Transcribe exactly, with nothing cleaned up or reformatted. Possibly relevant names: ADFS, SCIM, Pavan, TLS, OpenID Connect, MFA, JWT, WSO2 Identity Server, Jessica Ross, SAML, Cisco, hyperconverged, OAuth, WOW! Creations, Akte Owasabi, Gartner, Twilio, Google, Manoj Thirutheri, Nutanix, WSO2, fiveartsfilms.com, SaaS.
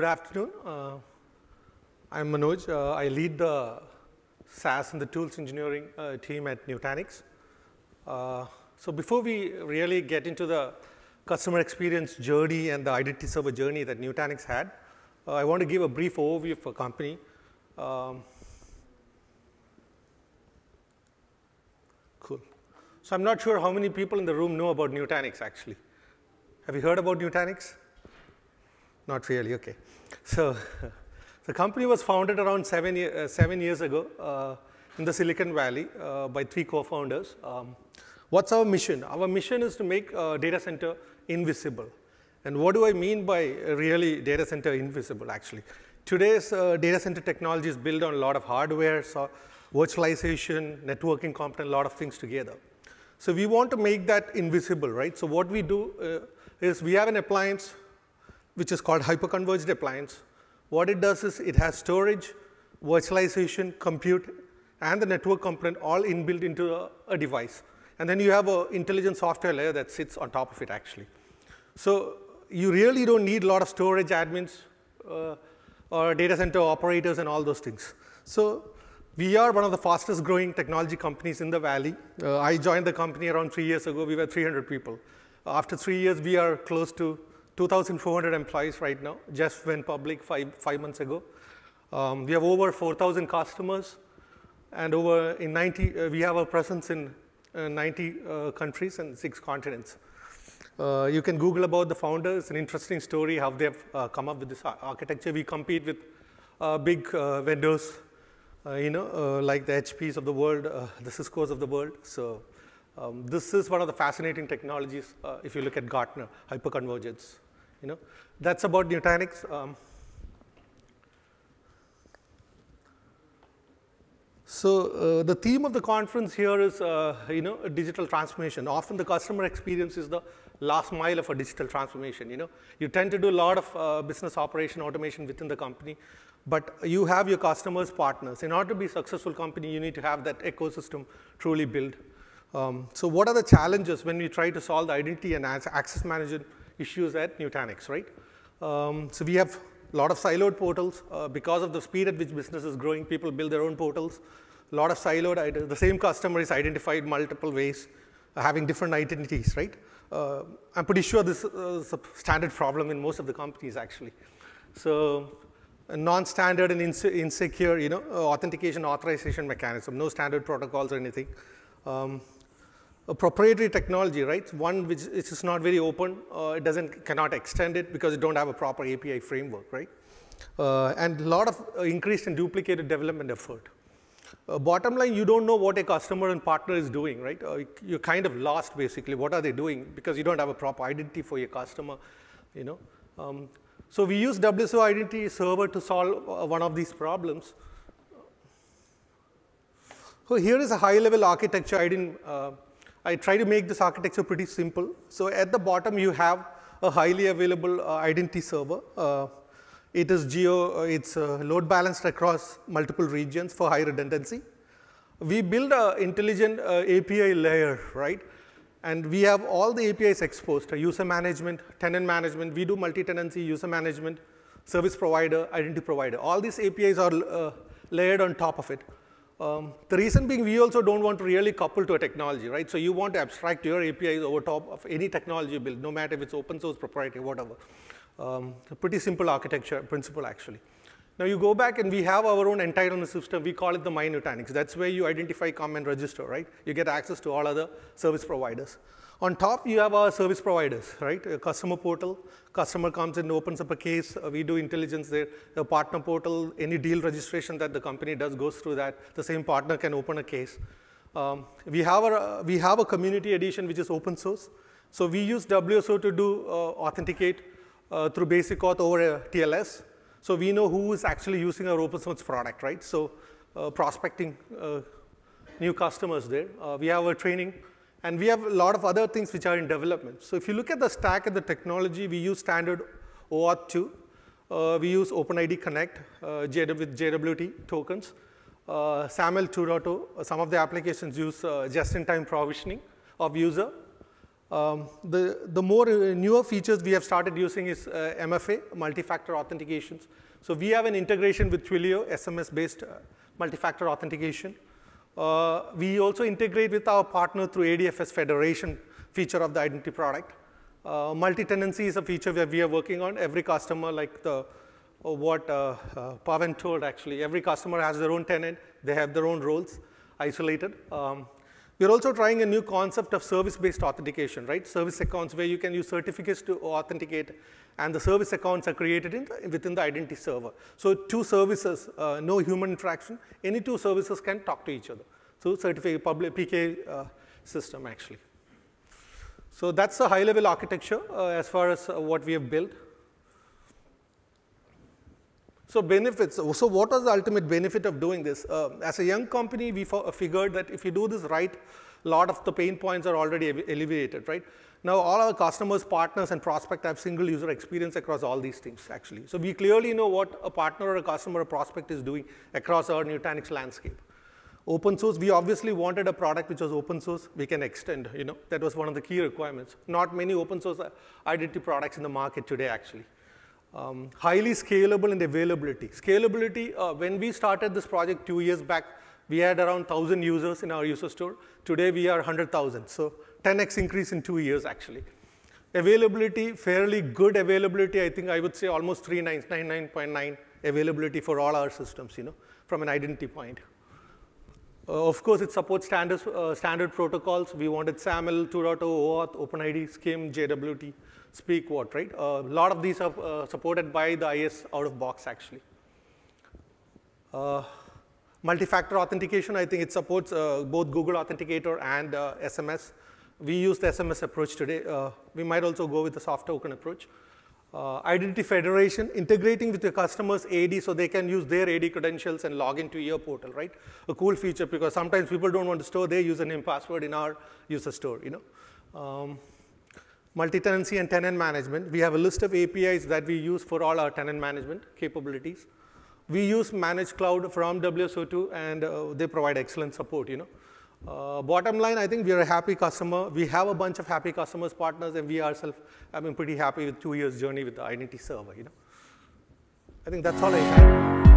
Good afternoon. Uh, I'm Manoj. Uh, I lead the SaaS and the tools engineering uh, team at Nutanix. Uh, so before we really get into the customer experience journey and the identity server journey that Nutanix had, uh, I want to give a brief overview of our company. Um, cool. So I'm not sure how many people in the room know about Nutanix, actually. Have you heard about Nutanix? Not really, okay. So the company was founded around seven, uh, seven years ago uh, in the Silicon Valley uh, by three co-founders. Um, what's our mission? Our mission is to make uh, data center invisible. And what do I mean by really data center invisible, actually? Today's uh, data center technology is built on a lot of hardware, so virtualization, networking component, a lot of things together. So we want to make that invisible, right? So what we do uh, is we have an appliance which is called hyperconverged appliance. What it does is it has storage, virtualization, compute, and the network component all inbuilt into a, a device. And then you have an intelligent software layer that sits on top of it, actually. So you really don't need a lot of storage admins uh, or data center operators and all those things. So we are one of the fastest growing technology companies in the Valley. Uh, I joined the company around three years ago. We were three hundred people. After three years, we are close to two thousand four hundred employees right now, just went public five, five months ago. Um, we have over four thousand customers, and over in ninety, uh, we have a presence in uh, ninety uh, countries and six continents. Uh, you can Google about the founder. It's an interesting story how they've uh, come up with this architecture. We compete with uh, big uh, vendors, uh, you know, uh, like the H Ps of the world, uh, the Ciscos of the world. So um, this is one of the fascinating technologies uh, if you look at Gartner, hyperconvergence. You know, that's about Nutanix. Um, so uh, the theme of the conference here is, uh, you know, a digital transformation. Often the customer experience is the last mile of a digital transformation. You know, you tend to do a lot of uh, business operation automation within the company, but you have your customers, partners. In order to be a successful company, you need to have that ecosystem truly built. Um, so what are the challenges when we try to solve the identity and access management issues at Nutanix, right? Um, so we have a lot of siloed portals. Uh, because of the speed at which business is growing, people build their own portals. A lot of siloed, the same customer is identified multiple ways, uh, having different identities, right? Uh, I'm pretty sure this uh, is a standard problem in most of the companies, actually. So non-standard and inse insecure, you know, uh, authentication authorization mechanism, no standard protocols or anything. Um, A proprietary technology, right? One which is not very open. Uh, it doesn't, cannot extend it because you don't have a proper A P I framework, right? Uh, and a lot of uh, increased and duplicated development effort. Uh, bottom line, you don't know what a customer and partner is doing, right? Uh, you're kind of lost, basically. What are they doing? Because you don't have a proper identity for your customer, you know? Um, so we use W S O Identity Server to solve uh, one of these problems. So here is a high-level architecture. I didn't... Uh, I try to make this architecture pretty simple. So at the bottom, you have a highly available uh, identity server. Uh, it is geo, uh, it's uh, load balanced across multiple regions for high redundancy. We build an intelligent uh, A P I layer, right? And we have all the A P Is exposed, user management, tenant management. We do multi-tenancy, user management, service provider, identity provider. All these A P Is are uh, layered on top of it. Um, the reason being, we also don't want to really couple to a technology, right? So you want to abstract your A P Is over top of any technology you build, no matter if it's open source, proprietary, whatever. Um, a pretty simple architecture principle, actually. Now you go back and we have our own entitlement system. We call it the My Nutanix. That's where you identify, come, and register, right? You get access to all other service providers. On top, you have our service providers, right? A customer portal. Customer comes in, opens up a case. We do intelligence there. The partner portal, any deal registration that the company does goes through that. The same partner can open a case. Um, we have a we have a community edition which is open source. So we use W S O to do uh, authenticate uh, through basic auth over a T L S. So we know who is actually using our open source product, right? So uh, prospecting uh, new customers there. Uh, we have a training. And we have a lot of other things which are in development. So if you look at the stack and the technology, we use standard O auth two. Uh, we use OpenID Connect uh, with J W T tokens. Uh, SAML two point oh, some of the applications use uh, just-in-time provisioning of user. Um, the, the more uh, newer features we have started using is uh, M F A, multi-factor authentications. So we have an integration with Twilio, S M S-based uh, multi-factor authentication. Uh, we also integrate with our partner through A D F S federation feature of the identity product. Uh, multi-tenancy is a feature that we are working on. Every customer, like the, uh, what uh, uh, Pavan told actually, every customer has their own tenant. They have their own roles, isolated. Um, We're also trying a new concept of service-based authentication, right? Service accounts where you can use certificates to authenticate, and the service accounts are created in the, within the identity server. So two services, uh, no human interaction, any two services can talk to each other. So certificate public P K uh, system, actually. So that's the high-level architecture uh, as far as uh, what we have built. So benefits, so what was the ultimate benefit of doing this? Uh, as a young company, we figured that if you do this right, a lot of the pain points are already alleviated, right? Now all our customers, partners, and prospects have single user experience across all these things, actually. So we clearly know what a partner or a customer or prospect is doing across our Nutanix landscape. Open source, we obviously wanted a product which was open source, we can extend, you know, that was one of the key requirements. Not many open source identity products in the market today, actually. Um, highly scalable and availability. Scalability, uh, when we started this project two years back, we had around one thousand users in our user store. Today, we are one hundred thousand. So ten X increase in two years, actually. Availability, fairly good availability. I think I would say almost three ninety-nine point nine availability for all our systems, you know, from an identity point. Uh, of course, it supports standard, uh, standard protocols. We wanted SAML, two point oh, OAuth, OpenID, SCIM, J W T. Speak what, right? A uh, lot of these are uh, supported by the I S out of box, actually. Uh, multi-factor authentication, I think it supports uh, both Google Authenticator and uh, S M S. We use the S M S approach today. Uh, we might also go with the soft token approach. Uh, identity federation, integrating with your customers' A D so they can use their A D credentials and log into your portal, right? A cool feature because sometimes people don't want to store their username password in our user store, you know? Um, Multi-tenancy and tenant management. We have a list of A P Is that we use for all our tenant management capabilities. We use managed cloud from W S O two, and uh, they provide excellent support, you know. Uh, bottom line, I think we are a happy customer. We have a bunch of happy customers, partners, and we ourselves have been pretty happy with two years' journey with the identity server, you know. I think that's all I have.